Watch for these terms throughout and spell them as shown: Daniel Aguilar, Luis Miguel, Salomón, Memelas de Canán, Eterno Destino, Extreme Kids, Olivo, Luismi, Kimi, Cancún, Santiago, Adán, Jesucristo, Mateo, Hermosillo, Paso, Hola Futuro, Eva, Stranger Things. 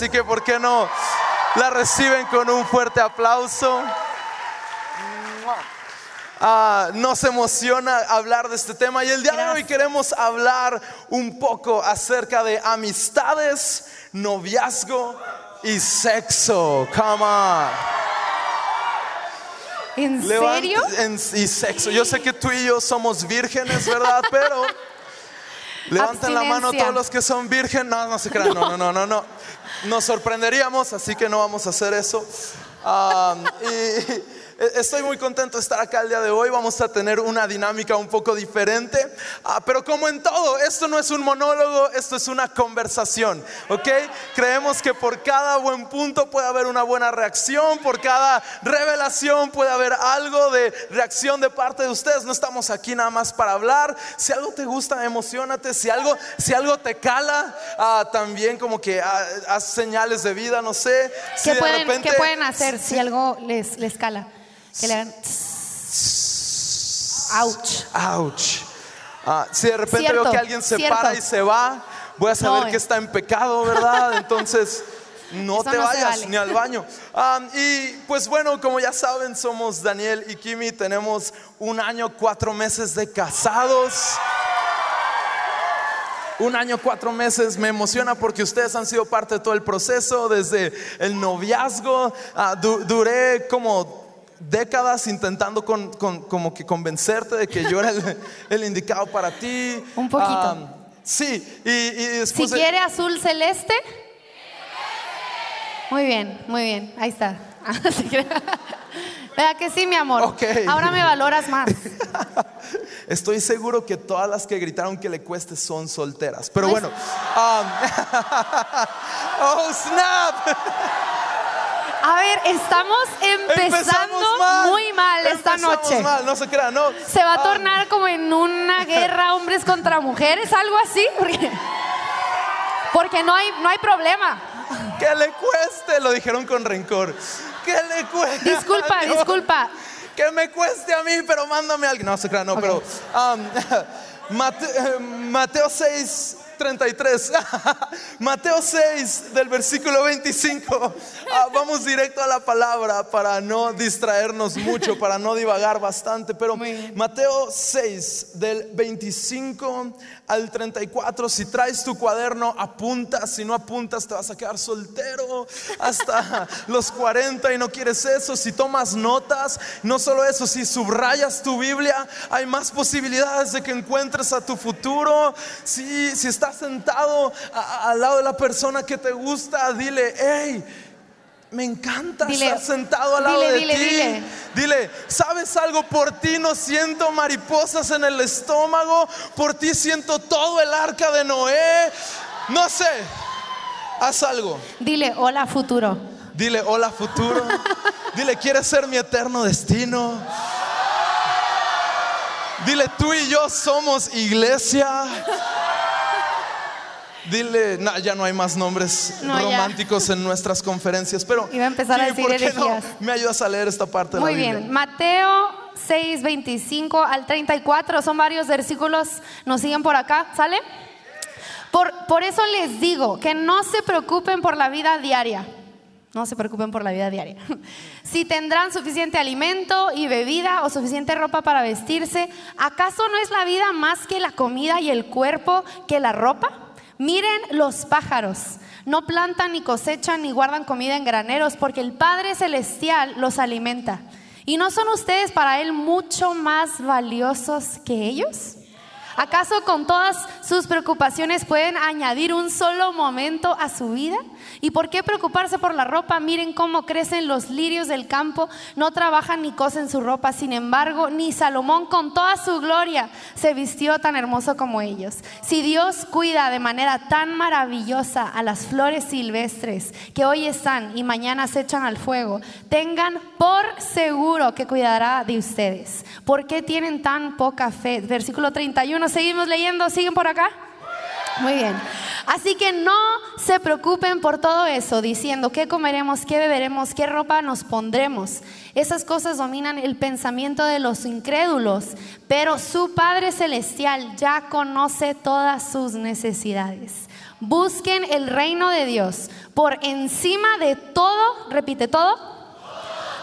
Así que, ¿por qué no la reciben con un fuerte aplauso? Nos emociona hablar de este tema y el día de hoy queremos hablar un poco acerca de amistades, noviazgo y sexo. Come on. ¿En serio? Y sexo. Yo sé que tú y yo somos vírgenes, ¿verdad? Pero levantan la mano todos los que son virgen. No, no se crean. No. Nos sorprenderíamos, así que no vamos a hacer eso. Y estoy muy contento de estar acá el día de hoy. Vamos a tener una dinámica un poco diferente, pero como en todo, esto no es un monólogo, esto es una conversación, ¿ok? Creemos que por cada buen punto puede haber una buena reacción, por cada revelación puede haber algo de reacción de parte de ustedes. No estamos aquí nada más para hablar. Si algo te gusta, emocionate. Si algo te cala, también como que haz señales de vida, no sé. ¿Qué pueden hacer si algo les cala? Que le hagan ouch. Si de repente veo que alguien se para y se va, voy a saber que está en pecado, ¿verdad? Entonces no te vayas ni al baño. Y pues bueno, como ya saben, somos Daniel y Kimi. Tenemos 1 año, 4 meses de casados. 1 año, 4 meses. Me emociona porque ustedes han sido parte de todo el proceso. Desde el noviazgo, duré como décadas intentando como que convencerte de que yo era el indicado para ti. Un poquito. Sí. Y después, si quiere azul celeste. Muy bien. Ahí está. ¿Verdad que sí, mi amor? Okay. Ahora me valoras más. Estoy seguro que todas las que gritaron que le cueste son solteras. Pero bueno. Oh, snap. A ver, estamos empezando muy mal esta noche. No se crean, no. Se va a tornar como en una guerra hombres contra mujeres, algo así, porque no hay problema. Que le cueste, lo dijeron con rencor. Que le cueste. Disculpa. Que me cueste a mí, pero mándame a alguien. No se crean, no, okay. Pero Mateo 6. 33. Mateo 6 del versículo 25. Vamos directo a la palabra para no distraernos mucho, para no divagar bastante, pero Mateo 6 del 25 al 34. Si traes tu cuaderno, apunta. Si no apuntas, te vas a quedar soltero hasta los 40 y no quieres eso. Si tomas notas, no solo eso, si subrayas tu Biblia, hay más posibilidades de que encuentres a tu futuro. Si estás sentado al lado de la persona que te gusta, dile: hey, me encanta estar sentado al lado de ti. Dile, ¿sabes algo? Por ti no siento mariposas en el estómago, por ti siento todo el arca de Noé. No sé, haz algo. Dile: hola, futuro. Dile: hola, futuro. Dile: ¿quieres ser mi eterno destino? Dile: tú y yo somos iglesia. Dile, ya no hay más nombres románticos en nuestras conferencias. Pero iba a empezar a decir herejías. No, me ayudas a leer esta parte de la Biblia. Muy bien, Mateo 6, 25 al 34. Son varios versículos, nos siguen por acá, ¿sale? Por eso les digo que no se preocupen por la vida diaria. No se preocupen por la vida diaria. Si tendrán suficiente alimento y bebida o suficiente ropa para vestirse. ¿Acaso no es la vida más que la comida y el cuerpo que la ropa? Miren los pájaros, no plantan ni cosechan ni guardan comida en graneros, porque el Padre Celestial los alimenta. ¿Y no son ustedes para Él mucho más valiosos que ellos? ¿Acaso con todas sus preocupaciones pueden añadir un solo momento a su vida? ¿Y por qué preocuparse por la ropa? Miren cómo crecen los lirios del campo, no trabajan ni cosen su ropa. Sin embargo, ni Salomón con toda su gloria se vistió tan hermoso como ellos. Si Dios cuida de manera tan maravillosa a las flores silvestres que hoy están y mañana se echan al fuego, tengan por seguro que cuidará de ustedes. ¿Por qué tienen tan poca fe? Versículo 31. Seguimos leyendo, siguen por acá. Muy bien. Así que no se preocupen por todo eso, diciendo qué comeremos, qué beberemos, qué ropa nos pondremos. Esas cosas dominan el pensamiento de los incrédulos, pero su Padre Celestial ya conoce todas sus necesidades. Busquen el reino de Dios por encima de todo, repite, todo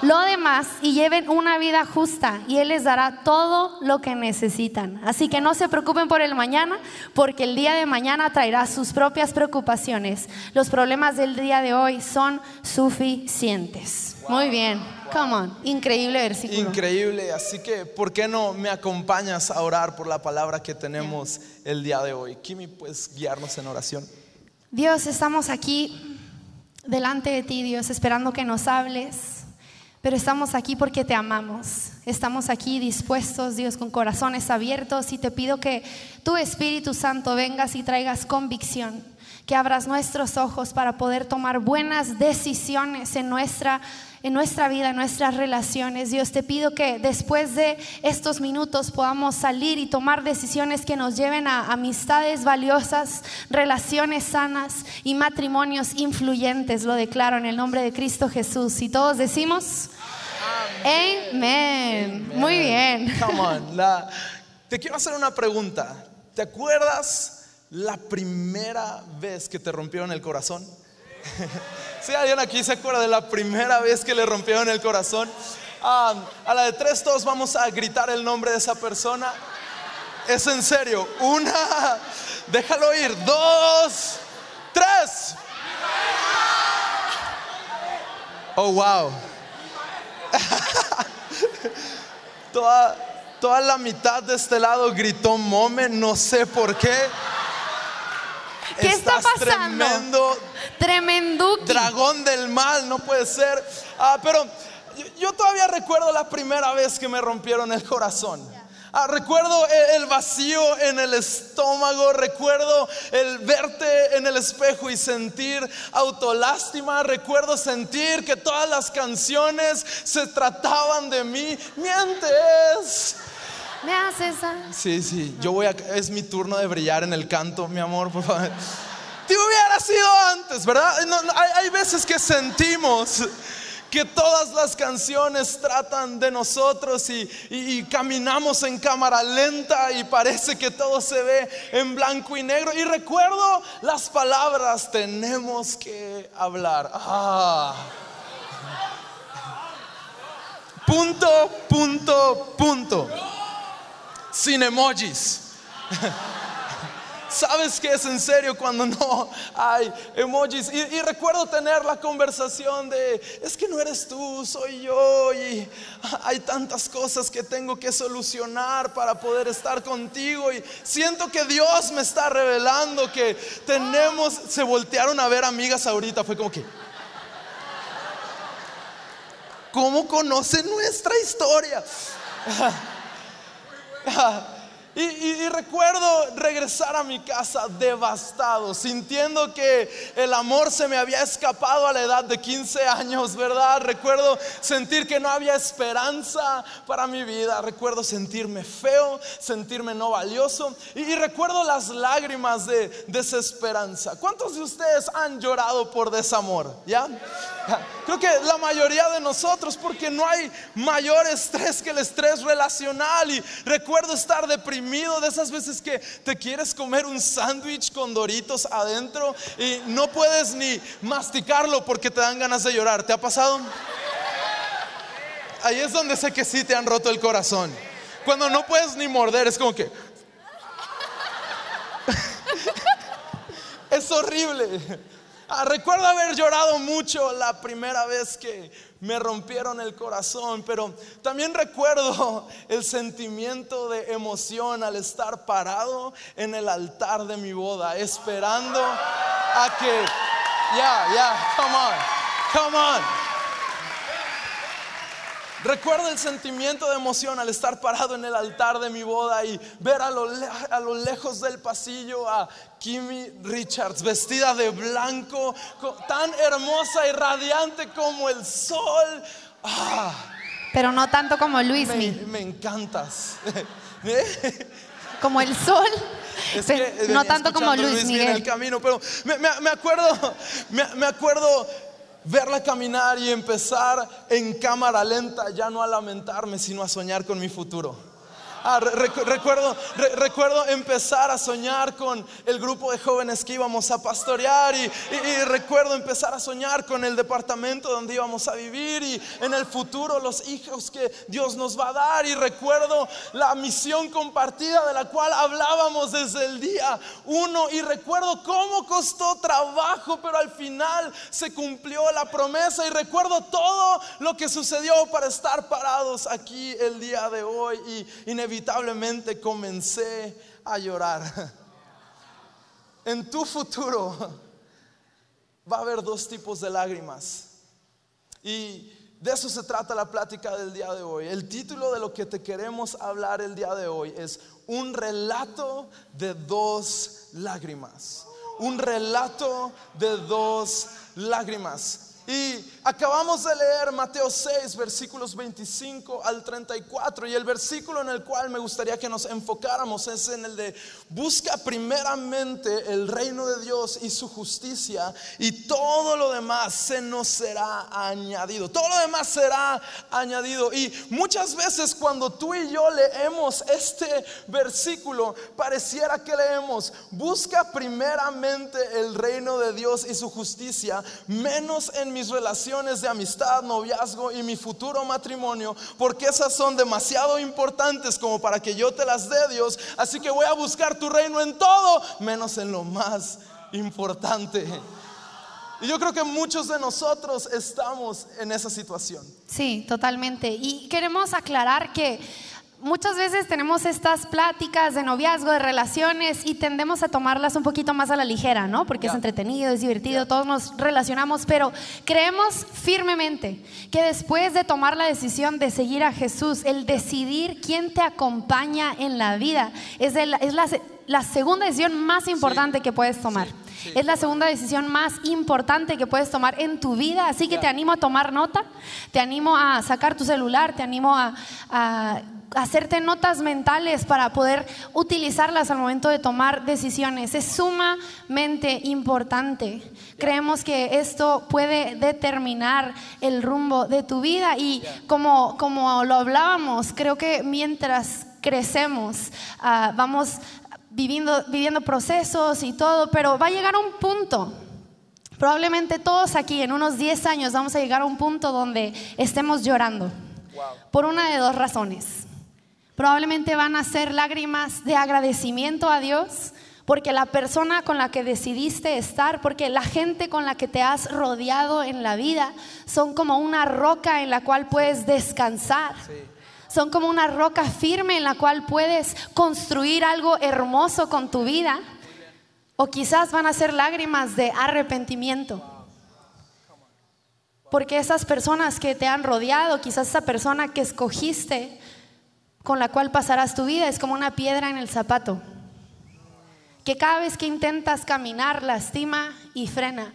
lo demás, y lleven una vida justa, y Él les dará todo lo que necesitan. Así que no se preocupen por el mañana, porque el día de mañana traerá sus propias preocupaciones. Los problemas del día de hoy son suficientes. Wow. Muy bien, wow. Come on. Increíble versículo. Increíble, así que ¿por qué no me acompañas a orar por la palabra que tenemos el día de hoy? Kimi, puedes guiarnos en oración. Dios, estamos aquí delante de ti, Dios, esperando que nos hables. Pero estamos aquí porque te amamos. Estamos aquí dispuestos, Dios, con corazones abiertos, y te pido que tu Espíritu Santo vengas y traigas convicción, que abras nuestros ojos para poder tomar buenas decisiones en nuestra vida, en nuestras relaciones. Dios, te pido que después de estos minutos podamos salir y tomar decisiones que nos lleven a amistades valiosas, relaciones sanas y matrimonios influyentes. Lo declaro en el nombre de Cristo Jesús. Y todos decimos amén. Muy bien. Come on. Te quiero hacer una pregunta. ¿Te acuerdas la primera vez que te rompieron el corazón? Si alguien aquí se acuerda de la primera vez que le rompieron el corazón, a la de tres todos vamos a gritar el nombre de esa persona. Es en serio. Una, déjalo ir. Dos, tres. Oh, wow. Toda la mitad de este lado gritó mome, no sé por qué. ¿Qué está pasando? Tremendo dragón del mal, no puede ser. Pero yo todavía recuerdo la primera vez que me rompieron el corazón. Recuerdo el vacío en el estómago. Recuerdo el verte en el espejo y sentir autolástima. Recuerdo sentir que todas las canciones se trataban de mí. Mientes. ¿Me haces esa? Sí, yo voy a... Es mi turno de brillar en el canto, mi amor, por favor. Te hubiera sido antes, ¿verdad? Hay veces que sentimos que todas las canciones tratan de nosotros y caminamos en cámara lenta y parece que todo se ve en blanco y negro. Y recuerdo las palabras: tenemos que hablar. Punto, punto, punto. Sin emojis. ¿Sabes qué es en serio cuando no hay emojis? Y recuerdo tener la conversación de: es que no eres tú, soy yo, y hay tantas cosas que tengo que solucionar para poder estar contigo. Y siento que Dios me está revelando que tenemos... Se voltearon a ver amigas ahorita. Fue como que... ¿Cómo conocen nuestra historia? Y recuerdo regresar a mi casa devastado, sintiendo que el amor se me había escapado a la edad de 15 años, ¿verdad? Recuerdo sentir que no había esperanza para mi vida. Recuerdo sentirme feo, sentirme no valioso. Y recuerdo las lágrimas de desesperanza. ¿Cuántos de ustedes han llorado por desamor? ¿Ya? Creo que la mayoría de nosotros, porque no hay mayor estrés que el estrés relacional. Y recuerdo estar deprimido, de esas veces que te quieres comer un sándwich con Doritos adentro y no puedes ni masticarlo porque te dan ganas de llorar. ¿Te ha pasado? Ahí es donde sé que sí te han roto el corazón. Cuando no puedes ni morder, es como que... Es horrible. Recuerdo haber llorado mucho la primera vez que me rompieron el corazón, pero también recuerdo el sentimiento de emoción al estar parado en el altar de mi boda, esperando a que... Yeah, come on. Recuerdo el sentimiento de emoción al estar parado en el altar de mi boda y ver a lo lejos del pasillo a Kimi Richards, vestida de blanco, tan hermosa y radiante como el sol. Pero no tanto como Luismi. Me encantas. Como el sol. Pero no tanto como Luis Miguel. En el camino, pero me acuerdo verla caminar y empezar en cámara lenta, ya no a lamentarme, sino a soñar con mi futuro. Recuerdo empezar a soñar con el grupo de jóvenes que íbamos a pastorear y recuerdo empezar a soñar con el departamento donde íbamos a vivir y en el futuro los hijos que Dios nos va a dar, y recuerdo la misión compartida de la cual hablábamos desde el día uno, y recuerdo cómo costó trabajo pero al final se cumplió la promesa, y recuerdo todo lo que sucedió para estar parados aquí el día de hoy, y inevitablemente comencé a llorar. En tu futuro va a haber dos tipos de lágrimas, y de eso se trata la plática del día de hoy. El título de lo que te queremos hablar el día de hoy es un relato de dos lágrimas. Un relato de dos lágrimas. Y acabamos de leer Mateo 6 versículos 25 al 34, y el versículo en el cual me gustaría que nos enfocáramos es en el de: busca primeramente el reino de Dios y su justicia, y todo lo demás se nos será añadido. Todo lo demás será añadido. Y muchas veces cuando tú y yo leemos este versículo, pareciera que leemos: busca primeramente el reino de Dios y su justicia, menos en mis relaciones de amistad, noviazgo y mi futuro matrimonio, porque esas son demasiado importantes como para que yo te las dé, Dios. Así que voy a buscar tu reino en todo menos en lo más importante. Y yo creo que muchos de nosotros estamos en esa situación. Sí, totalmente. Y queremos aclarar que muchas veces tenemos estas pláticas de noviazgo, de relaciones, y tendemos a tomarlas un poquito más a la ligera, ¿no? Porque es entretenido, es divertido, todos nos relacionamos, pero creemos firmemente que después de tomar la decisión de seguir a Jesús, el decidir quién te acompaña en la vida es la segunda decisión más importante que puedes tomar. Es la segunda decisión más importante que puedes tomar en tu vida. Así que te animo a tomar nota, te animo a sacar tu celular, te animo a hacerte notas mentales para poder utilizarlas al momento de tomar decisiones. Es sumamente importante. Creemos que esto puede determinar el rumbo de tu vida, y como lo hablábamos, creo que mientras crecemos vamos viviendo procesos y todo, pero va a llegar un punto. Probablemente todos aquí en unos 10 años vamos a llegar a un punto donde estemos llorando por una de dos razones. Probablemente van a ser lágrimas de agradecimiento a Dios porque la persona con la que decidiste estar, porque la gente con la que te has rodeado en la vida son como una roca en la cual puedes descansar. Son como una roca firme en la cual puedes construir algo hermoso con tu vida. O quizás van a ser lágrimas de arrepentimiento, porque esas personas que te han rodeado, quizás esa persona que escogiste, con la cual pasarás tu vida, es como una piedra en el zapato que cada vez que intentas caminar lastima y frena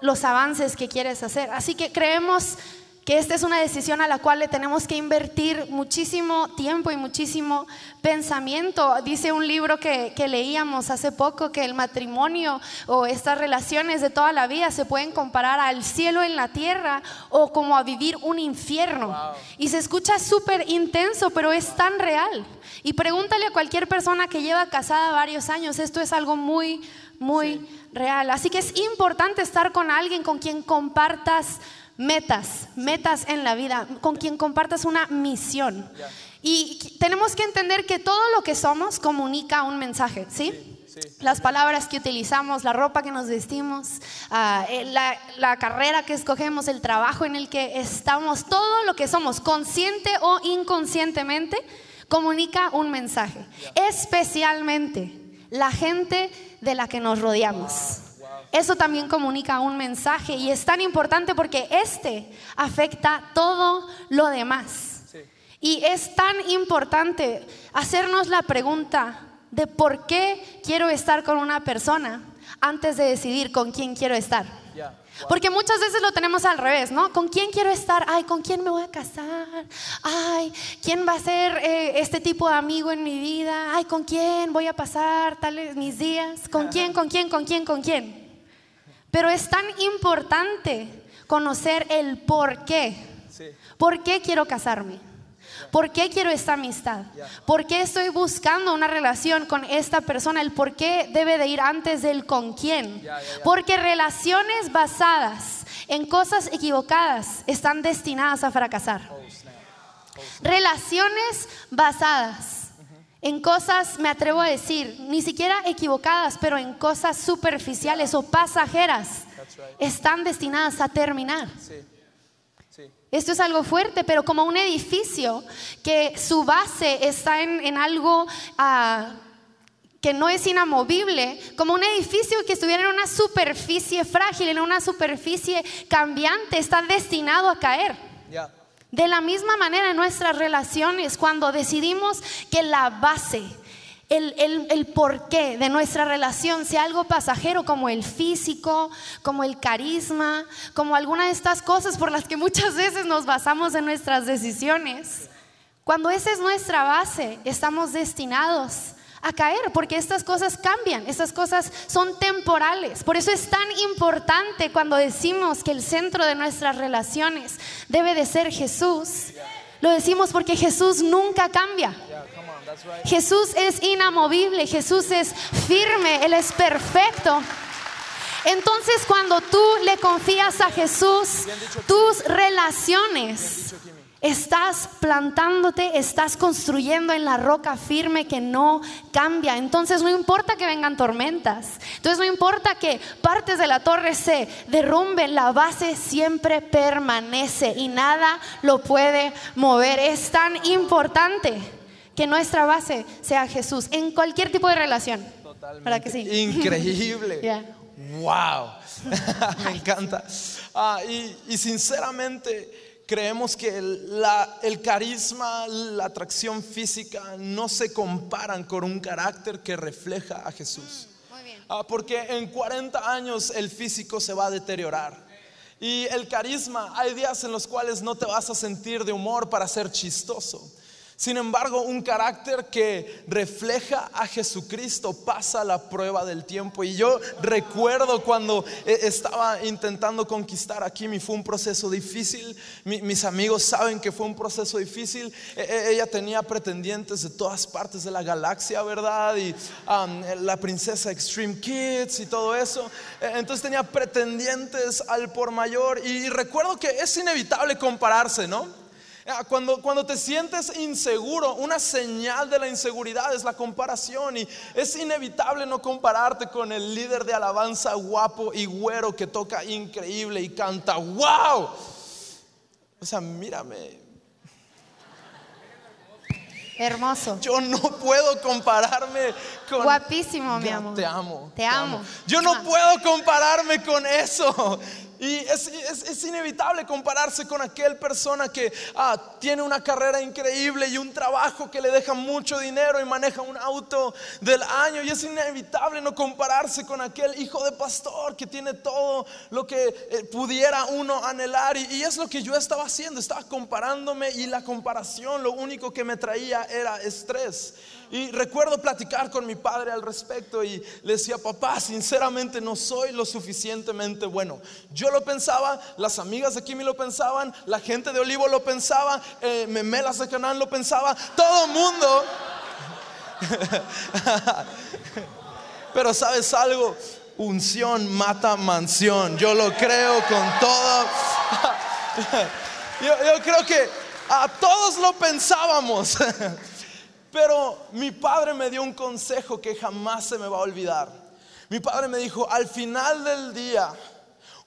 los avances que quieres hacer. Así que creemos que esta es una decisión a la cual le tenemos que invertir muchísimo tiempo y muchísimo pensamiento. Dice un libro que leíamos hace poco que el matrimonio o estas relaciones de toda la vida se pueden comparar al cielo en la tierra o como a vivir un infierno. Y se escucha súper intenso, pero es tan real. Y pregúntale a cualquier persona que lleva casada varios años, esto es algo muy, muy real. Así que es importante estar con alguien con quien compartas metas en la vida, con quien compartas una misión. Y tenemos que entender que todo lo que somos comunica un mensaje, ¿sí? Las palabras que utilizamos, la ropa que nos vestimos, la carrera que escogemos, el trabajo en el que estamos, todo lo que somos, consciente o inconscientemente, comunica un mensaje. Especialmente la gente de la que nos rodeamos. Eso también comunica un mensaje, y es tan importante porque este afecta todo lo demás. Y es tan importante hacernos la pregunta de por qué quiero estar con una persona antes de decidir con quién quiero estar. Porque muchas veces lo tenemos al revés, ¿no? ¿Con quién quiero estar? Ay, ¿con quién me voy a casar? Ay, ¿quién va a ser este tipo de amigo en mi vida? Ay, ¿con quién voy a pasar tales mis días? ¿Con quién, con quién, con quién, con quién? Pero es tan importante conocer el por qué. ¿Por qué quiero casarme? ¿Por qué quiero esta amistad? ¿Por qué estoy buscando una relación con esta persona? El por qué debe de ir antes del con quién. Porque relaciones basadas en cosas equivocadas están destinadas a fracasar. Relaciones basadas en cosas, me atrevo a decir, ni siquiera equivocadas, pero en cosas superficiales o pasajeras, están destinadas a terminar. Esto es algo fuerte, pero como un edificio que su base está en algo que no es inamovible, como un edificio que estuviera en una superficie frágil, en una superficie cambiante, está destinado a caer. De la misma manera en nuestras relaciones, cuando decidimos que la base, el porqué de nuestra relación sea algo pasajero, como el físico, como el carisma, como alguna de estas cosas por las que muchas veces nos basamos en nuestras decisiones, cuando esa es nuestra base, estamos destinados a caer, porque estas cosas cambian, estas cosas son temporales. Por eso es tan importante cuando decimos que el centro de nuestras relaciones debe de ser Jesús. Lo decimos porque Jesús nunca cambia. Jesús es inamovible, Jesús es firme, Él es perfecto. Entonces cuando tú le confías a Jesús tus relaciones, estás plantándote, estás construyendo en la roca firme que no cambia. Entonces no importa que vengan tormentas, entonces no importa que partes de la torre se derrumben, la base siempre permanece y nada lo puede mover. Es tan importante que nuestra base sea Jesús en cualquier tipo de relación. Totalmente. ¿Para que sí? Increíble. Wow. Me encanta. Y sinceramente creemos que el carisma, la atracción física no se comparan con un carácter que refleja a Jesús. Muy bien. Porque en 40 años el físico se va a deteriorar. Y el carisma, hay días en los cuales no te vas a sentir de humor para ser chistoso. Sin embargo, un carácter que refleja a Jesucristo pasa la prueba del tiempo. Y yo recuerdo cuando estaba intentando conquistar a Kimi, fue un proceso difícil. Mis amigos saben que fue un proceso difícil. Ella tenía pretendientes de todas partes de la galaxia, ¿verdad? Y la princesa Extreme Kids y todo eso. Entonces tenía pretendientes al por mayor. Y recuerdo que es inevitable compararse, ¿no? Cuando te sientes inseguro, una señal de la inseguridad es la comparación, y es inevitable no compararte con el líder de alabanza guapo y güero que toca increíble y canta wow. O sea, mírame, hermoso. Yo no puedo compararme con... Guapísimo, mi amor. Te amo. Yo no puedo compararme con eso. Y es inevitable compararse con aquel persona que tiene una carrera increíble y un trabajo que le deja mucho dinero y maneja un auto del año. Y es inevitable no compararse con aquel hijo de pastor que tiene todo lo que pudiera uno anhelar. Y es lo que yo estaba haciendo, estaba comparándome, y la comparación lo único que me traía era estrés. Y recuerdo platicar con mi padre al respecto y le decía: papá, sinceramente no soy lo suficientemente bueno. Yo lo pensaba, las amigas de Kimi lo pensaban, la gente de Olivo lo pensaba, Memelas de Canán lo pensaba, todo mundo. Pero ¿sabes algo? Unción mata mansión. Yo lo creo con todo. Yo creo que a todos lo pensábamos. Pero mi padre me dio un consejo que jamás se me va a olvidar. Mi padre me dijo: al final del día,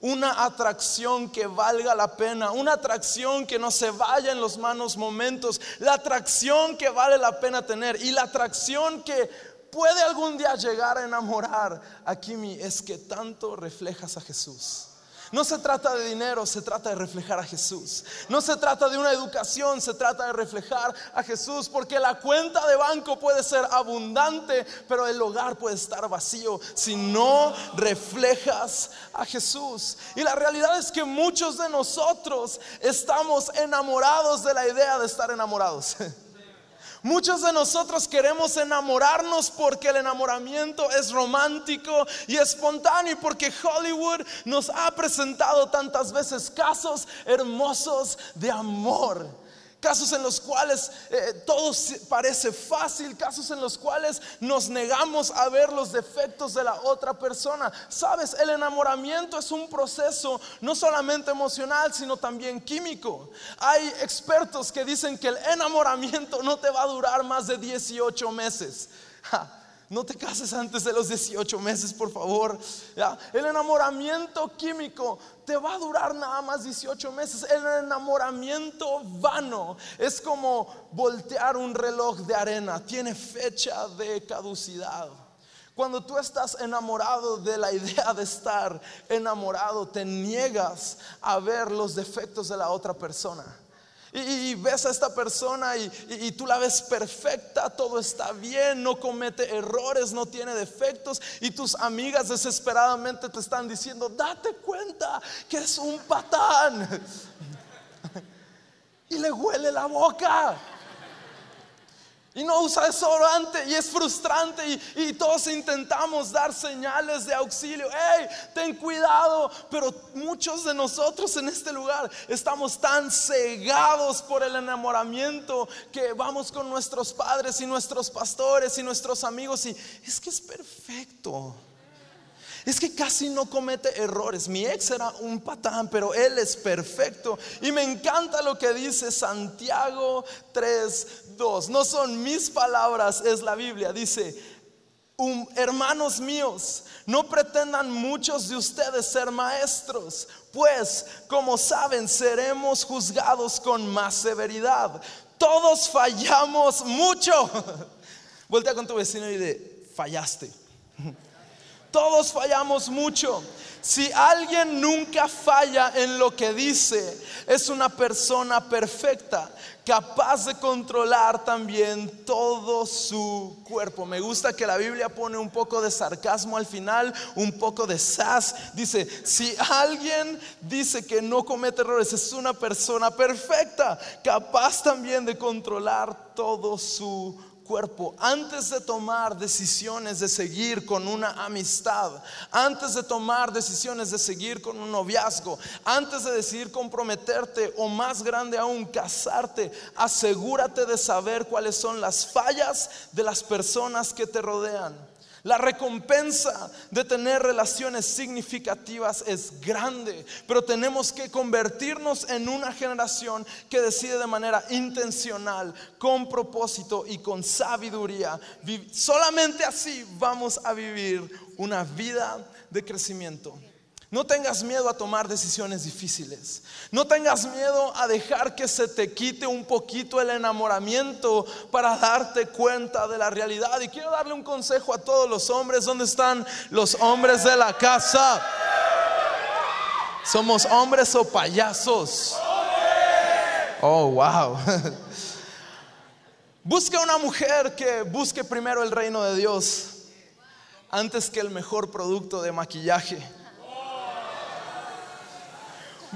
una atracción que valga la pena, una atracción que no se vaya en los malos momentos, la atracción que vale la pena tener y la atracción que puede algún día llegar a enamorar a Kimi, es que tanto reflejas a Jesús. No se trata de dinero, se trata de reflejar a Jesús. No se trata de una educación, se trata de reflejar a Jesús. Porque la cuenta de banco puede ser abundante, pero el hogar puede estar vacío si no reflejas a Jesús. Y la realidad es que muchos de nosotros estamos enamorados de la idea de estar enamorados. Muchos de nosotros queremos enamorarnos porque el enamoramiento es romántico y espontáneo, porque Hollywood nos ha presentado tantas veces casos hermosos de amor, casos en los cuales todo parece fácil, casos en los cuales nos negamos a ver los defectos de la otra persona. Sabes, el enamoramiento es un proceso no solamente emocional, sino también químico. Hay expertos que dicen que el enamoramiento no te va a durar más de 18 meses. Ja. No te cases antes de los 18 meses, por favor. ¿Ya? El enamoramiento químico te va a durar nada más 18 meses. El enamoramiento vano es como voltear un reloj de arena. Tiene fecha de caducidad. Cuando tú estás enamorado de la idea de estar enamorado, te niegas a ver los defectos de la otra persona. Y ves a esta persona y tú la ves perfecta, todo está bien, no comete errores, no tiene defectos. Y tus amigas desesperadamente te están diciendo: date cuenta que es un patán. Y le huele la boca. Y no usa desodorante y es frustrante y todos intentamos dar señales de auxilio. ¡Hey, ten cuidado! Pero muchos de nosotros en este lugar estamos tan cegados por el enamoramiento que vamos con nuestros padres y nuestros pastores y nuestros amigos y es que es perfecto. Es que casi no comete errores. Mi ex era un patán, pero él es perfecto. Y me encanta lo que dice Santiago 3:2. No son mis palabras, es la Biblia. Dice: hermanos míos, no pretendan muchos de ustedes ser maestros, pues como saben seremos juzgados con más severidad. Todos fallamos mucho. Voltea con tu vecino y dile: fallaste. Todos fallamos mucho. Si alguien nunca falla en lo que dice, es una persona perfecta, capaz de controlar también todo su cuerpo. Me gusta que la Biblia pone un poco de sarcasmo al final, un poco de sass. Dice: si alguien dice que no comete errores, es una persona perfecta, capaz también de controlar todo su cuerpo. Antes de tomar decisiones de seguir con una amistad, antes de tomar decisiones de seguir con un noviazgo, antes de decidir comprometerte o más grande aún casarte, asegúrate de saber cuáles son las fallas de las personas que te rodean. La recompensa de tener relaciones significativas es grande, pero tenemos que convertirnos en una generación que decide de manera intencional, con propósito y con sabiduría. Solamente así vamos a vivir una vida de crecimiento. No tengas miedo a tomar decisiones difíciles. No tengas miedo a dejar que se te quite un poquito el enamoramiento para darte cuenta de la realidad. Y quiero darle un consejo a todos los hombres. ¿Dónde están los hombres de la casa? ¿Somos hombres o payasos? Oh, wow. Busca una mujer que busque primero el reino de Dios antes que el mejor producto de maquillaje.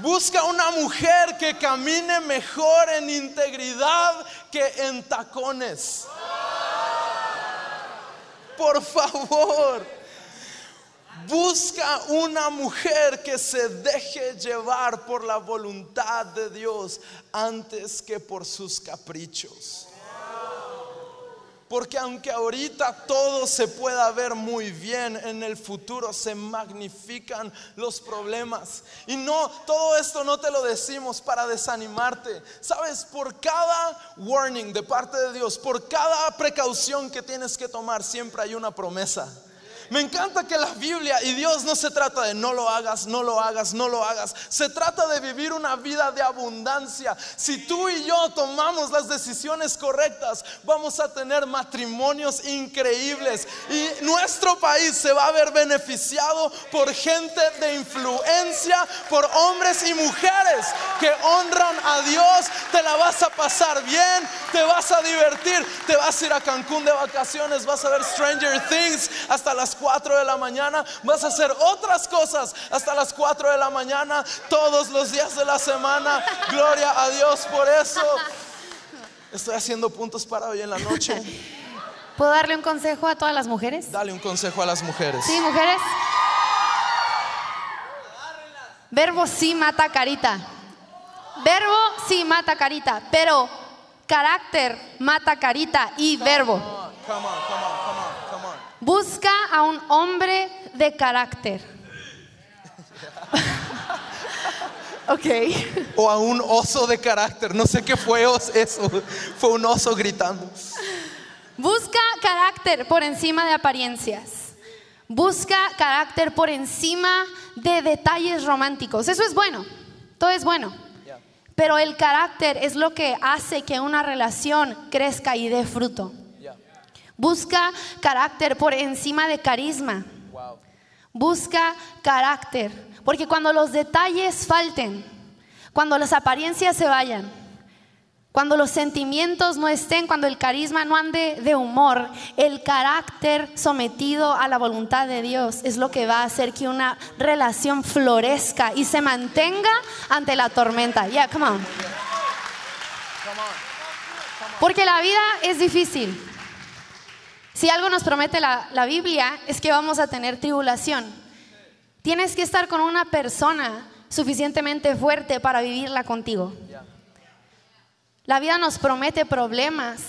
Busca una mujer que camine mejor en integridad que en tacones. Por favor, busca una mujer que se deje llevar por la voluntad de Dios antes que por sus caprichos. Porque aunque ahorita todo se pueda ver muy bien, en el futuro se magnifican los problemas. Y no, todo esto no te lo decimos para desanimarte. Sabes, por cada warning de parte de Dios, por cada precaución que tienes que tomar, siempre hay una promesa. me encanta que la Biblia y Dios no se trata de no lo hagas, no lo hagas, no lo hagas. Se trata de vivir una vida de abundancia. Si tú y yo tomamos las decisiones correctas, vamos a tener matrimonios increíbles y nuestro país se va a ver beneficiado por gente de influencia, por hombres y mujeres que honran a Dios. Te la vas a pasar bien, te vas a divertir, te vas a ir a Cancún de vacaciones, vas a ver Stranger Things hasta las 4 de la mañana, vas a hacer otras cosas hasta las 4 de la mañana todos los días de la semana. Gloria a Dios por eso. Estoy haciendo puntos para hoy en la noche. ¿Puedo darle un consejo a todas las mujeres? Dale un consejo a las mujeres. Sí, mujeres. Verbo sí mata carita. Verbo sí mata carita, pero carácter mata carita y verbo. Come on, come on, come on, come on. Busca a un hombre de carácter. Ok. O a un oso de carácter. No sé qué fue eso. Fue un oso gritando. Busca carácter por encima de apariencias. Busca carácter por encima de detalles románticos. Eso es bueno, todo es bueno. Pero el carácter es lo que hace que una relación crezca y dé fruto. Busca carácter por encima de carisma. Busca carácter. Porque cuando los detalles falten, cuando las apariencias se vayan, cuando los sentimientos no estén, cuando el carisma no ande de humor, el carácter sometido a la voluntad de Dios es lo que va a hacer que una relación florezca y se mantenga ante la tormenta. Yeah, come on. Porque la vida es difícil. Si algo nos promete la Biblia es que vamos a tener tribulación. Tienes que estar con una persona suficientemente fuerte para vivirla contigo. La vida nos promete problemas,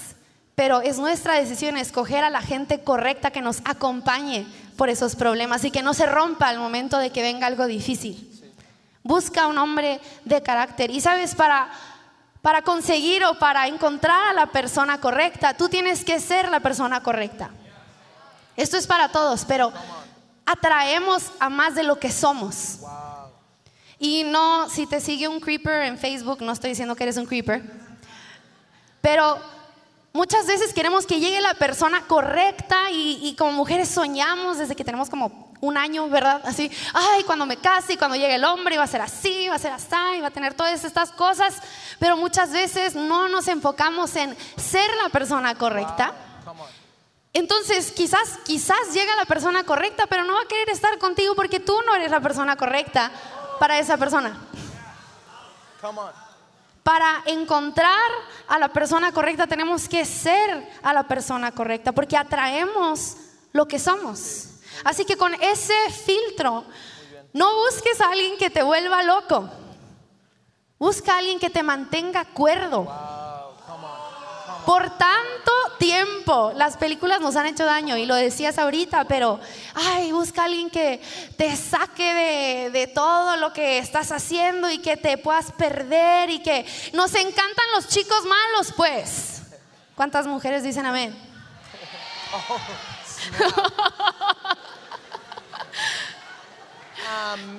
pero es nuestra decisión escoger a la gente correcta que nos acompañe por esos problemas y que no se rompa al momento de que venga algo difícil. Busca un hombre de carácter. Y sabes, para conseguir o para encontrar a la persona correcta, tú tienes que ser la persona correcta. Esto es para todos, pero atraemos a más de lo que somos. Y no, si te sigue un creeper en Facebook, no estoy diciendo que eres un creeper. Pero muchas veces queremos que llegue la persona correcta y como mujeres soñamos desde que tenemos como un año, ¿verdad? Así, ay, cuando me case y cuando llegue el hombre va a ser así, va a ser así, y va a tener todas estas cosas. Pero muchas veces no nos enfocamos en ser la persona correcta. Entonces quizás llega la persona correcta, pero no va a querer estar contigo porque tú no eres la persona correcta para esa persona. Come on. Para encontrar a la persona correcta tenemos que ser a la persona correcta, porque atraemos lo que somos. Así que con ese filtro, no busques a alguien que te vuelva loco. Busca a alguien que te mantenga cuerdo. Por tanto tiempo, las películas nos han hecho daño y lo decías ahorita, pero ay, busca a alguien que te saque de todo lo que estás haciendo y que te puedas perder y que nos encantan los chicos malos, pues. ¿Cuántas mujeres dicen amén?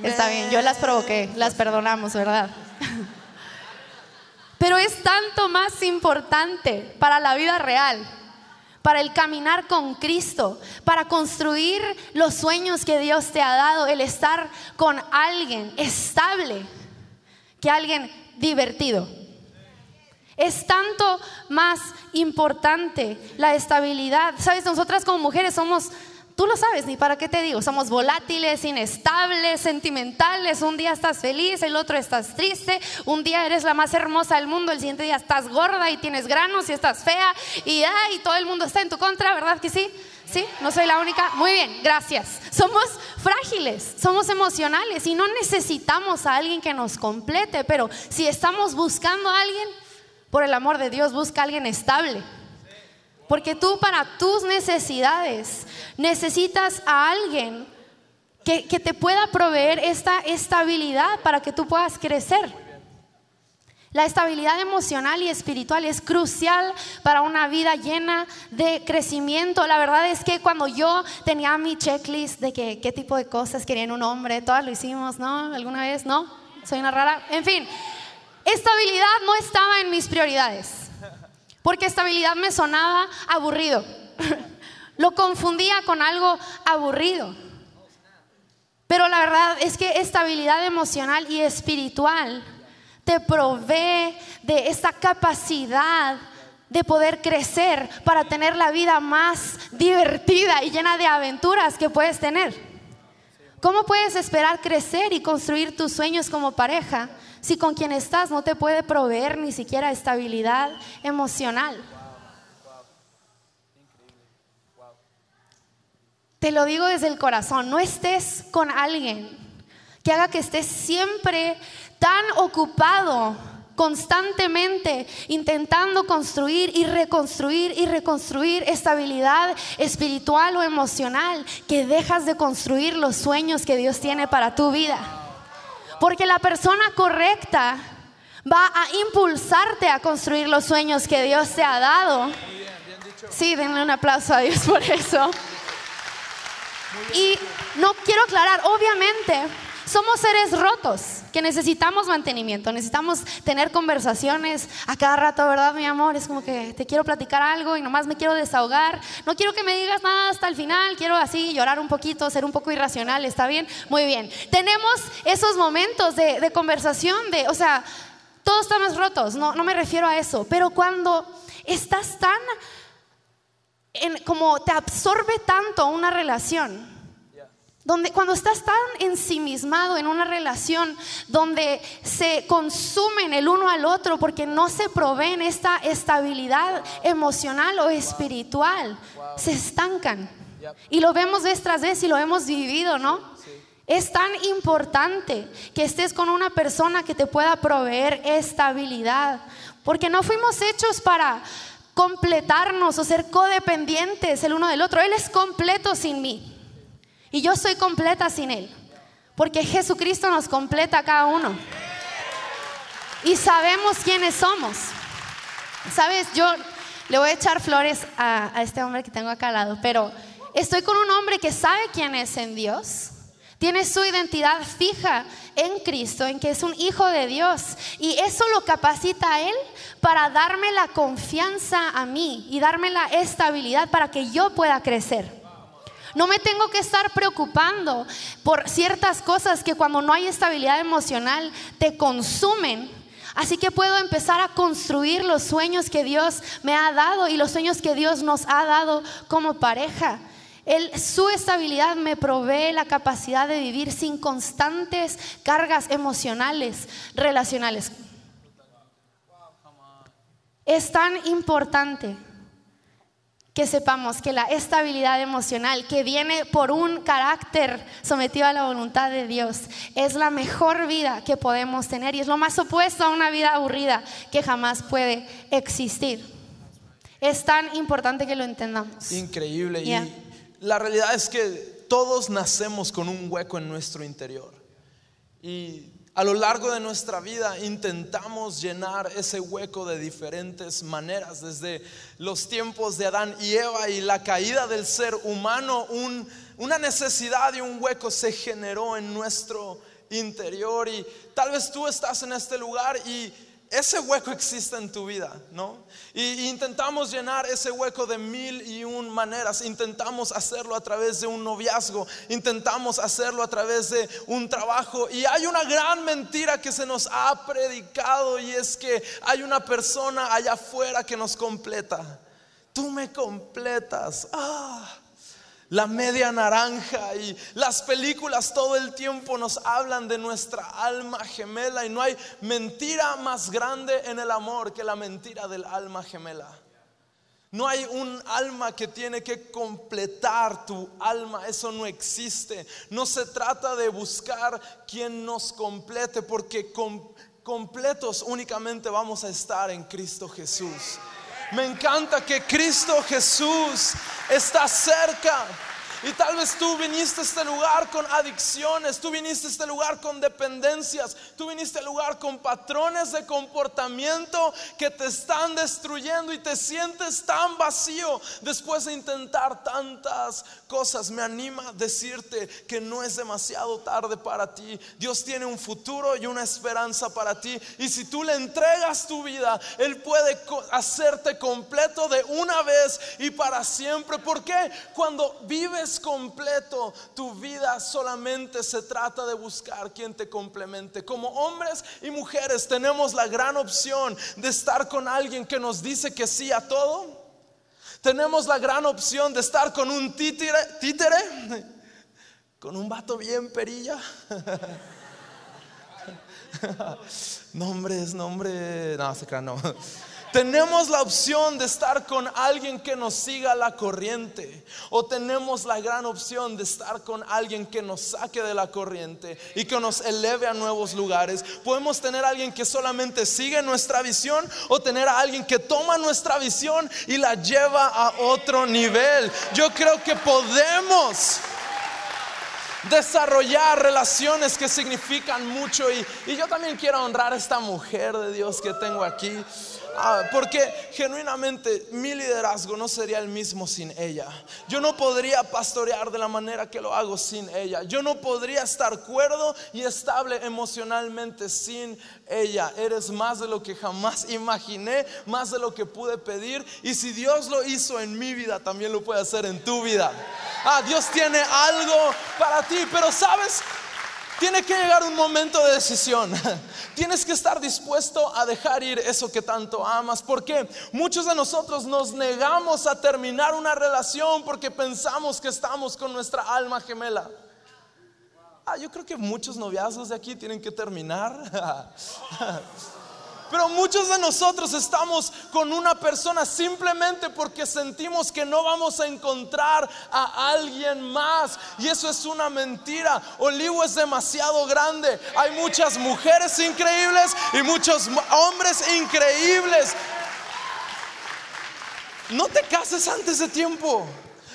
Está bien, yo las provoqué, las perdonamos, ¿verdad? Pero es tanto más importante para la vida real, para el caminar con Cristo, para construir los sueños que Dios te ha dado, el estar con alguien estable que alguien divertido. Es tanto más importante la estabilidad. Sabes, nosotras como mujeres somos, tú lo sabes, ni para qué te digo, somos volátiles, inestables, sentimentales. Un día estás feliz, el otro estás triste. Un día eres la más hermosa del mundo, el siguiente día estás gorda y tienes granos y estás fea y ay, todo el mundo está en tu contra, ¿verdad que sí? ¿Sí? ¿No soy la única? Muy bien, gracias. Somos frágiles, somos emocionales y no necesitamos a alguien que nos complete, pero si estamos buscando a alguien, por el amor de Dios, busca a alguien estable. Porque tú para tus necesidades necesitas a alguien que te pueda proveer esta estabilidad para que tú puedas crecer. La estabilidad emocional y espiritual es crucial para una vida llena de crecimiento. La verdad es que cuando yo tenía mi checklist de que, qué tipo de cosas quería en un hombre, todas lo hicimos, ¿no? ¿Alguna vez? ¿No? Soy una rara. En fin, estabilidad no estaba en mis prioridades, porque estabilidad me sonaba aburrido. Lo confundía con algo aburrido. Pero la verdad es que estabilidad emocional y espiritual te provee de esta capacidad de poder crecer para tener la vida más divertida y llena de aventuras que puedes tener. ¿Cómo puedes esperar crecer y construir tus sueños como pareja si con quien estás no te puede proveer ni siquiera estabilidad emocional? Te lo digo desde el corazón, no estés con alguien que haga que estés siempre tan ocupado, constantemente intentando construir y reconstruir estabilidad espiritual o emocional, que dejas de construir los sueños que Dios tiene para tu vida. Porque la persona correcta va a impulsarte a construir los sueños que Dios te ha dado. Sí, denle un aplauso a Dios por eso. Y no quiero aclarar, obviamente somos seres rotos que necesitamos mantenimiento, necesitamos tener conversaciones a cada rato, ¿verdad, mi amor? Es como que te quiero platicar algo y nomás me quiero desahogar, no quiero que me digas nada hasta el final, quiero así llorar un poquito, ser un poco irracional, ¿está bien? Muy bien, tenemos esos momentos de conversación, o sea, todos estamos rotos, no me refiero a eso, pero cuando estás tan... como te absorbe tanto una relación, donde cuando estás tan ensimismado en una relación donde se consumen el uno al otro porque no se proveen esta estabilidad emocional o espiritual, se estancan. Y lo vemos vez tras vez y lo hemos vivido, ¿no? Es tan importante que estés con una persona que te pueda proveer estabilidad, porque no fuimos hechos para completarnos o ser codependientes el uno del otro. Él es completo sin mí y yo soy completa sin Él, porque Jesucristo nos completa a cada uno y sabemos quiénes somos. Sabes, yo le voy a echar flores a este hombre que tengo acá al lado, pero estoy con un hombre que sabe quién es en Dios, tiene su identidad fija en Cristo, en que es un hijo de Dios, y eso lo capacita a Él para darme la confianza a mí y darme la estabilidad para que yo pueda crecer. No me tengo que estar preocupando por ciertas cosas que cuando no hay estabilidad emocional te consumen. Así que puedo empezar a construir los sueños que Dios me ha dado y los sueños que Dios nos ha dado como pareja. Su estabilidad me provee la capacidad de vivir sin constantes cargas emocionales, relacionales. Es tan importante que sepamos que la estabilidad emocional, que viene por un carácter sometido a la voluntad de Dios, es la mejor vida que podemos tener y es lo más opuesto a una vida aburrida que jamás puede existir. Es tan importante que lo entendamos. Increíble. Yeah. Y la realidad es que todos nacemos con un hueco en nuestro interior y a lo largo de nuestra vida intentamos llenar ese hueco de diferentes maneras. Desde los tiempos de Adán y Eva y la caída del ser humano, una necesidad y un hueco se generó en nuestro interior. Y tal vez tú estás en este lugar y ese hueco existe en tu vida, ¿no? Y intentamos llenar ese hueco de 1001 maneras. Intentamos hacerlo a través de un noviazgo, intentamos hacerlo a través de un trabajo. Y hay una gran mentira que se nos ha predicado, y es que hay una persona allá afuera que nos completa. Tú me completas. Ah, la media naranja. Y las películas todo el tiempo nos hablan de nuestra alma gemela, y no hay mentira más grande en el amor que la mentira del alma gemela. No hay un alma que tiene que completar tu alma, eso no existe. No se trata de buscar quien nos complete, porque completos únicamente vamos a estar en Cristo Jesús. Me encanta que Cristo Jesús está cerca Y tal vez tú viniste a este lugar con adicciones, tú viniste a este lugar con dependencias, tú viniste al lugar con patrones de comportamiento que te están destruyendo y te sientes tan vacío después de intentar tantas cosas. Me anima a decirte que no es demasiado tarde para ti. Dios tiene un futuro y una esperanza para ti, y si tú le entregas tu vida, Él puede hacerte completo de una vez y para siempre. ¿Por qué? Cuando vives completo, tu vida solamente se trata de buscar quien te complemente. Como hombres y mujeres tenemos la gran opción de estar con alguien que nos dice que sí a todo. Tenemos la gran opción de estar con un títere, con un vato bien perilla. No, tenemos la opción de estar con alguien que nos siga la corriente, o tenemos la gran opción de estar con alguien que nos saque de la corriente y que nos eleve a nuevos lugares. Podemos tener a alguien que solamente sigue nuestra visión, o tener a alguien que toma nuestra visión y la lleva a otro nivel. Yo creo que podemos desarrollar relaciones que significan mucho, y yo también quiero honrar a esta mujer de Dios que tengo aquí, porque genuinamente mi liderazgo no sería el mismo sin ella. Yo no podría pastorear de la manera que lo hago sin ella. Yo no podría estar cuerdo y estable emocionalmente sin ella. Eres más de lo que jamás imaginé, más de lo que pude pedir, y si Dios lo hizo en mi vida, también lo puede hacer en tu vida. Dios tiene algo para ti, pero sabes, tiene que llegar un momento de decisión. Tienes que estar dispuesto a dejar ir eso que tanto amas. Porque muchos de nosotros nos negamos a terminar una relación porque pensamos que estamos con nuestra alma gemela. Yo creo que muchos noviazgos de aquí tienen que terminar. Pero muchos de nosotros estamos con una persona simplemente porque sentimos que no vamos a encontrar a alguien más, y eso es una mentira. Olivo es demasiado grande. Hay muchas mujeres increíbles y muchos hombres increíbles. No te cases antes de tiempo.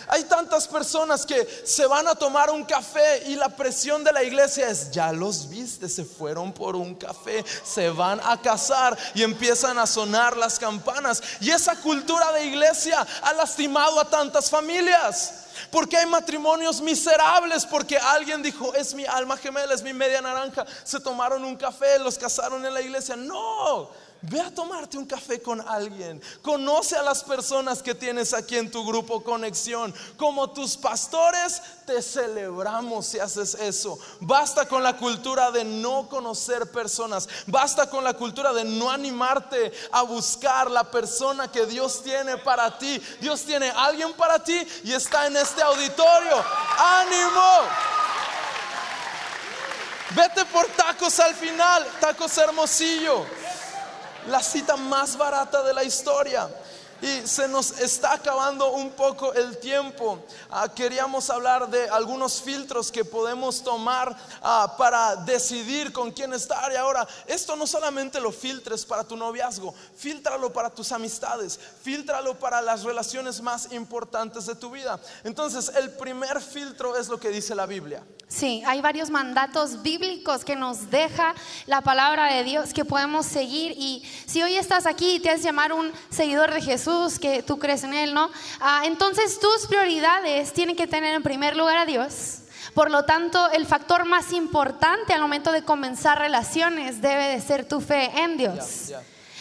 Hay tantas personas que se van a tomar un café y la presión de la iglesia es: ya los viste, se fueron por un café, se van a casar, y empiezan a sonar las campanas. Y esa cultura de iglesia ha lastimado a tantas familias, porque hay matrimonios miserables, porque alguien dijo: es mi alma gemela, es mi media naranja. Se tomaron un café, los casaron en la iglesia. No, ve a tomarte un café con alguien. Conoce a las personas que tienes aquí en tu grupo conexión. Como tus pastores te celebramos si haces eso. Basta con la cultura de no conocer personas. Basta con la cultura de no animarte a buscar la persona que Dios tiene para ti. Dios tiene alguien para ti y está en este auditorio. ¡Ánimo! Vete por tacos al final, tacos Hermosillo, la cita más barata de la historia. Y se nos está acabando un poco el tiempo. Queríamos hablar de algunos filtros que podemos tomar para decidir con quién estar. Y ahora, esto no solamente lo filtres para tu noviazgo, fíltralo para tus amistades, fíltralo para las relaciones más importantes de tu vida. Entonces, el primer filtro es lo que dice la Biblia. Sí, hay varios mandatos bíblicos que nos deja la palabra de Dios que podemos seguir. Y si hoy estás aquí y te has llamado un seguidor de Jesús, que tú crees en Él, ¿no? Entonces tus prioridades tienen que tener en primer lugar a Dios. Por lo tanto, el factor más importante al momento de comenzar relaciones debe de ser tu fe en Dios.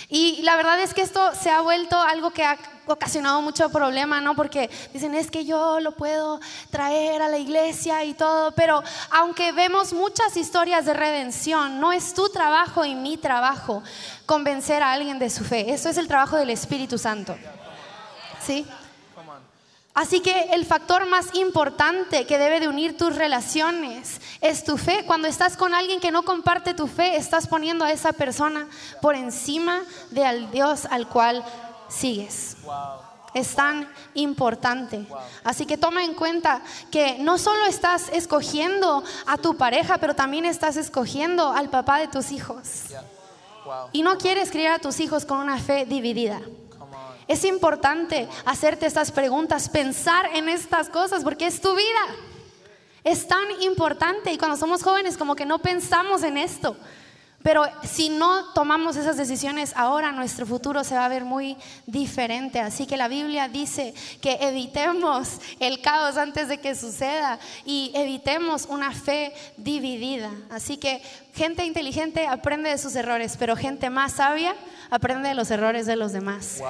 Y la verdad es que esto se ha vuelto algo que ha ocasionado mucho problema, ¿no? Porque dicen: es que yo lo puedo traer a la iglesia y todo. Pero aunque vemos muchas historias de redención, no es tu trabajo y mi trabajo convencer a alguien de su fe. Eso es el trabajo del Espíritu Santo. ¿Sí? Así que el factor más importante que debe de unir tus relaciones es tu fe. Cuando estás con alguien que no comparte tu fe, estás poniendo a esa persona por encima del Dios al cual sigues. Es tan importante. Así que toma en cuenta que no solo estás escogiendo a tu pareja, pero también estás escogiendo al papá de tus hijos. Y no quieres criar a tus hijos con una fe dividida. Es importante hacerte estas preguntas, pensar en estas cosas, porque es tu vida. Es tan importante, y cuando somos jóvenes como que no pensamos en esto. Pero si no tomamos esas decisiones ahora, nuestro futuro se va a ver muy diferente. Así que la Biblia dice que evitemos el caos antes de que suceda y evitemos una fe dividida. Así que gente inteligente aprende de sus errores, pero gente más sabia aprende de los errores de los demás. Wow.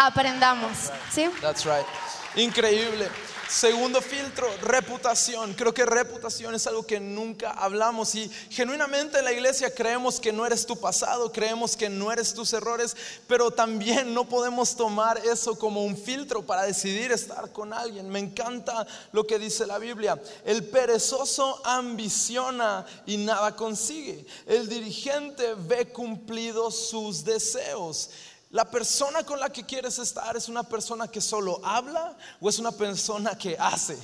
Aprendamos. ¿Sí? That's right. Increíble. Segundo filtro, reputación. Creo que reputación es algo que nunca hablamos, y genuinamente en la iglesia creemos que no eres tu pasado, creemos que no eres tus errores, pero también no podemos tomar eso como un filtro para decidir estar con alguien. Me encanta lo que dice la Biblia: el perezoso ambiciona y nada consigue, el dirigente ve cumplidos sus deseos. La persona con la que quieres estar, ¿es una persona que solo habla o es una persona que hace?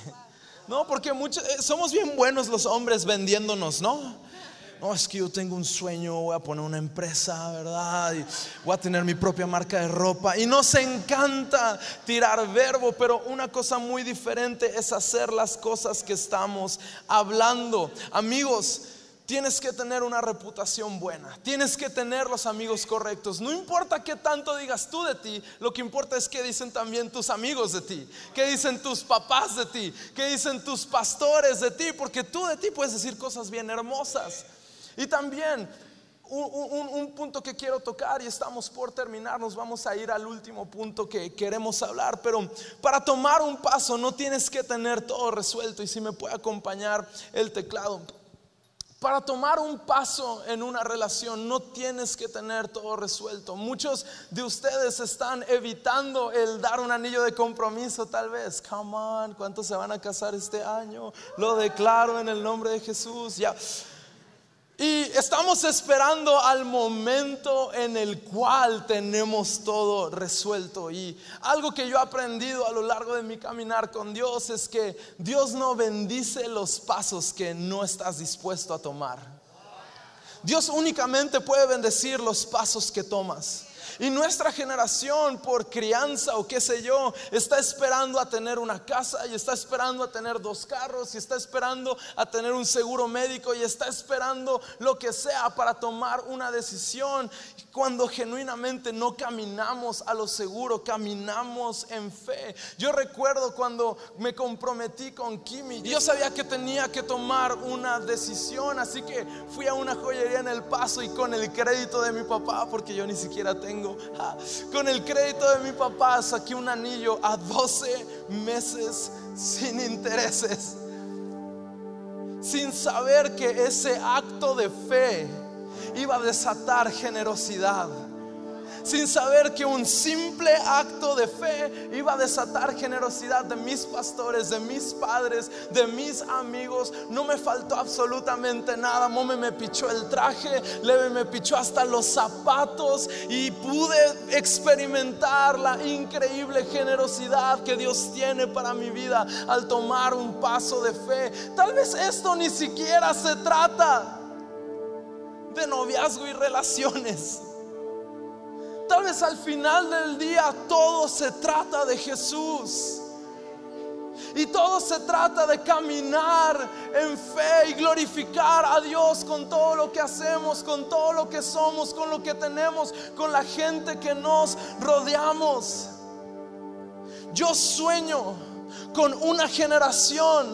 No, porque somos bien buenos los hombres vendiéndonos, ¿no? No, es que yo tengo un sueño, voy a poner una empresa, ¿verdad? Y voy a tener mi propia marca de ropa. Y nos encanta tirar verbo, pero una cosa muy diferente es hacer las cosas que estamos hablando. Amigos, tienes que tener una reputación buena, tienes que tener los amigos correctos. No importa qué tanto digas tú de ti, lo que importa es qué dicen también tus amigos de ti, qué dicen tus papás de ti, qué dicen tus pastores de ti, porque tú de ti puedes decir cosas bien hermosas. Y también un punto que quiero tocar, y estamos por terminar, nos vamos a ir al último punto que queremos hablar, pero para tomar un paso no tienes que tener todo resuelto. Y si me puede acompañar el teclado. Para tomar un paso en una relación no tienes que tener todo resuelto. Muchos de ustedes están evitando el dar un anillo de compromiso, tal vez. Come on, ¿cuántos se van a casar este año? Lo declaro en el nombre de Jesús. Ya. Y estamos esperando al momento en el cual tenemos todo resuelto. Y algo que yo he aprendido a lo largo de mi caminar con Dios es que Dios no bendice los pasos que no estás dispuesto a tomar. Dios únicamente puede bendecir los pasos que tomas. Y nuestra generación, por crianza o qué sé yo, está esperando a tener una casa, y está esperando a tener 2 carros, y está esperando a tener un seguro médico, y está esperando lo que sea para tomar una decisión, cuando genuinamente no caminamos a lo seguro, caminamos en fe. Yo recuerdo cuando me comprometí con Kimi, yo sabía que tenía que tomar una decisión, así que fui a una joyería en El Paso, y con el crédito de mi papá, porque yo ni siquiera tengo, con el crédito de mi papá saqué un anillo a 12 meses sin intereses, sin saber que ese acto de fe iba a desatar generosidad, sin saber que un simple acto de fe iba a desatar generosidad de mis pastores, de mis padres, de mis amigos. No me faltó absolutamente nada. Mome me pichó el traje, Leve me pichó hasta los zapatos, y pude experimentar la increíble generosidad que Dios tiene para mi vida al tomar un paso de fe. Tal vez esto ni siquiera se trata de noviazgo y relaciones. Tal vez al final del día todo se trata de Jesús, y todo se trata de caminar en fe y glorificar a Dios con todo lo que hacemos, con todo lo que somos, con lo que tenemos, con la gente que nos rodeamos. Yo sueño con una generación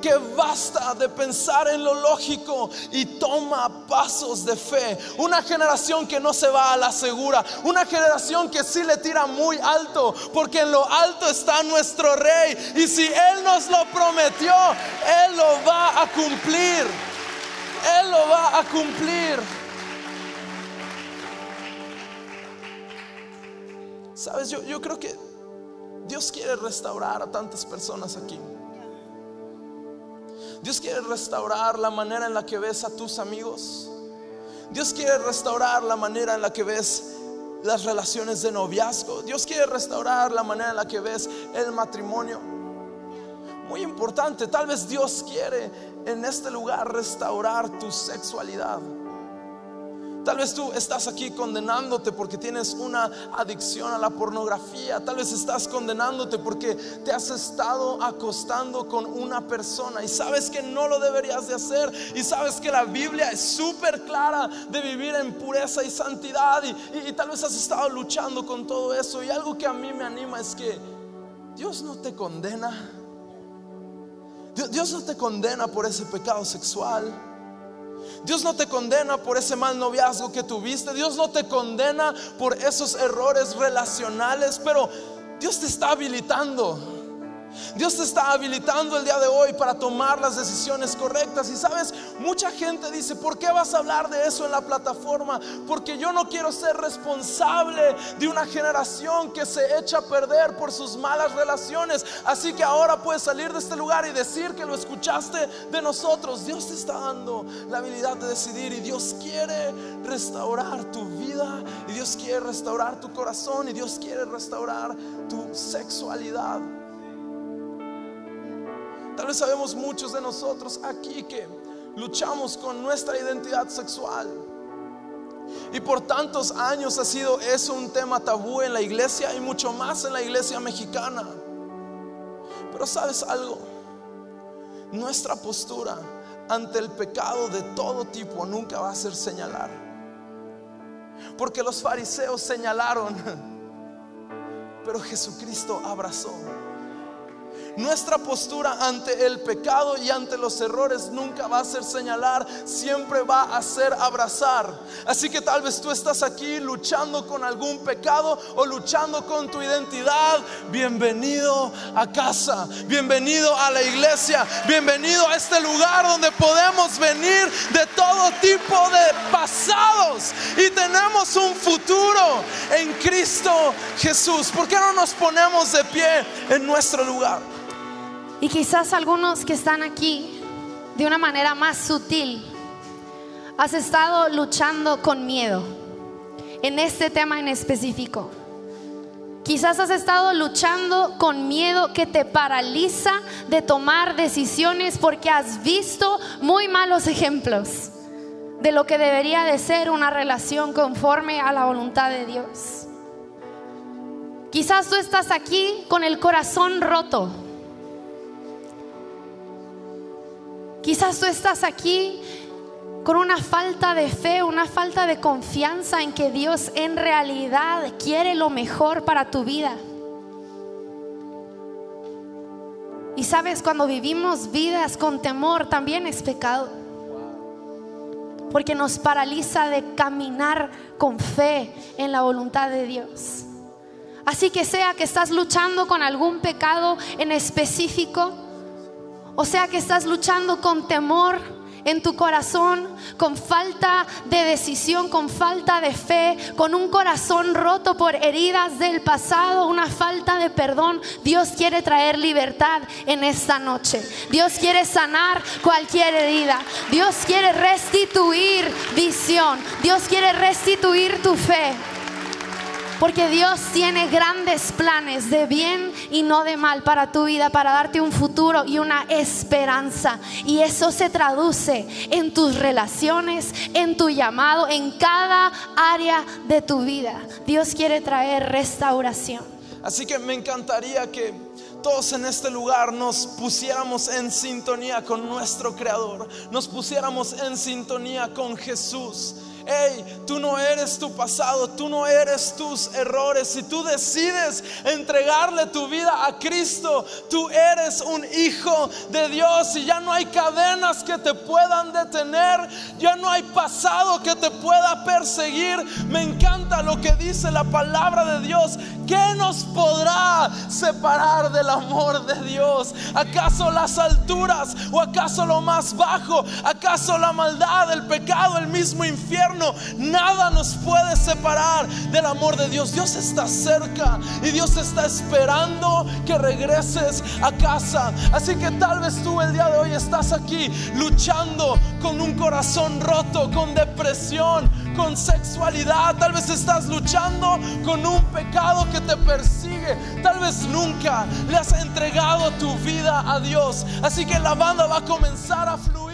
que basta de pensar en lo lógico y toma pasos de fe. Una generación que no se va a la segura. Una generación que sí le tira muy alto, porque en lo alto está nuestro Rey, y si Él nos lo prometió, Él lo va a cumplir. Él lo va a cumplir. Sabes, yo creo que Dios quiere restaurar a tantas personas aquí. Dios quiere restaurar la manera en la que ves a tus amigos. Dios quiere restaurar la manera en la que ves las relaciones de noviazgo. Dios quiere restaurar la manera en la que ves el matrimonio. Muy importante, tal vez Dios quiere en este lugar restaurar tu sexualidad. Tal vez tú estás aquí condenándote porque tienes una adicción a la pornografía. Tal vez estás condenándote porque te has estado acostando con una persona y sabes que no lo deberías de hacer, y sabes que la Biblia es súper clara de vivir en pureza y santidad, y tal vez has estado luchando con todo eso. Y algo que a mí me anima es que Dios no te condena. Dios no te condena por ese pecado sexual. Dios no te condena por ese mal noviazgo que tuviste. Dios no te condena por esos errores relacionales. Pero Dios te está habilitando. Dios te está habilitando el día de hoy para tomar las decisiones correctas. Y sabes, mucha gente dice: ¿por qué vas a hablar de eso en la plataforma? Porque yo no quiero ser responsable de una generación que se echa a perder por sus malas relaciones. Así que ahora puedes salir de este lugar y decir que lo escuchaste de nosotros. Dios te está dando la habilidad de decidir, y Dios quiere restaurar tu vida, y Dios quiere restaurar tu corazón, y Dios quiere restaurar tu sexualidad. Tal vez sabemos muchos de nosotros aquí que luchamos con nuestra identidad sexual, y por tantos años ha sido eso un tema tabú en la iglesia, y mucho más en la iglesia mexicana. Pero sabes algo, nuestra postura ante el pecado de todo tipo nunca va a ser señalar, porque los fariseos señalaron, pero Jesucristo abrazó. Nuestra postura ante el pecado y ante los errores nunca va a ser señalar, siempre va a ser abrazar. Así que tal vez tú estás aquí luchando con algún pecado o luchando con tu identidad. Bienvenido a casa, bienvenido a la iglesia, bienvenido a este lugar donde podemos venir de todo tipo de pasados y tenemos un futuro en Cristo Jesús. ¿Por qué no nos ponemos de pie en nuestro lugar? Y quizás algunos que están aquí, de una manera más sutil, has estado luchando con miedo en este tema en específico. Quizás has estado luchando con miedo que te paraliza de tomar decisiones porque has visto muy malos ejemplos de lo que debería de ser una relación conforme a la voluntad de Dios. Quizás tú estás aquí con el corazón roto. Quizás tú estás aquí con una falta de fe, una falta de confianza en que Dios en realidad quiere lo mejor para tu vida. Y sabes, cuando vivimos vidas con temor también es pecado, porque nos paraliza de caminar con fe en la voluntad de Dios. Así que sea que estás luchando con algún pecado en específico, o sea que estás luchando con temor en tu corazón, con falta de decisión, con falta de fe, con un corazón roto por heridas del pasado, una falta de perdón. Dios quiere traer libertad en esta noche. Dios quiere sanar cualquier herida. Dios quiere restituir visión. Dios quiere restituir tu fe. Porque Dios tiene grandes planes de bien y no de mal para tu vida, para darte un futuro y una esperanza. Y eso se traduce en tus relaciones, en tu llamado, en cada área de tu vida. Dios quiere traer restauración. Así que me encantaría que todos en este lugar nos pusiéramos en sintonía con nuestro Creador, nos pusiéramos en sintonía con Jesús. Hey, tú no eres tu pasado, tú no eres tus errores. Si tú decides entregarle tu vida a Cristo, tú eres un hijo de Dios, y ya no hay cadenas que te puedan detener, ya no hay pasado que te pueda perseguir. Me encanta lo que dice la palabra de Dios. ¿Qué nos podrá separar del amor de Dios? ¿Acaso las alturas, o acaso lo más bajo? ¿Acaso la maldad, el pecado, el mismo infierno? Nada nos puede separar del amor de Dios. Dios está cerca, y Dios está esperando que regreses a casa. Así que tal vez tú el día de hoy estás aquí luchando con un corazón roto, con depresión, con sexualidad. Tal vez estás luchando con un pecado que te persigue. Tal vez nunca le has entregado tu vida a Dios. Así que la banda va a comenzar a fluir.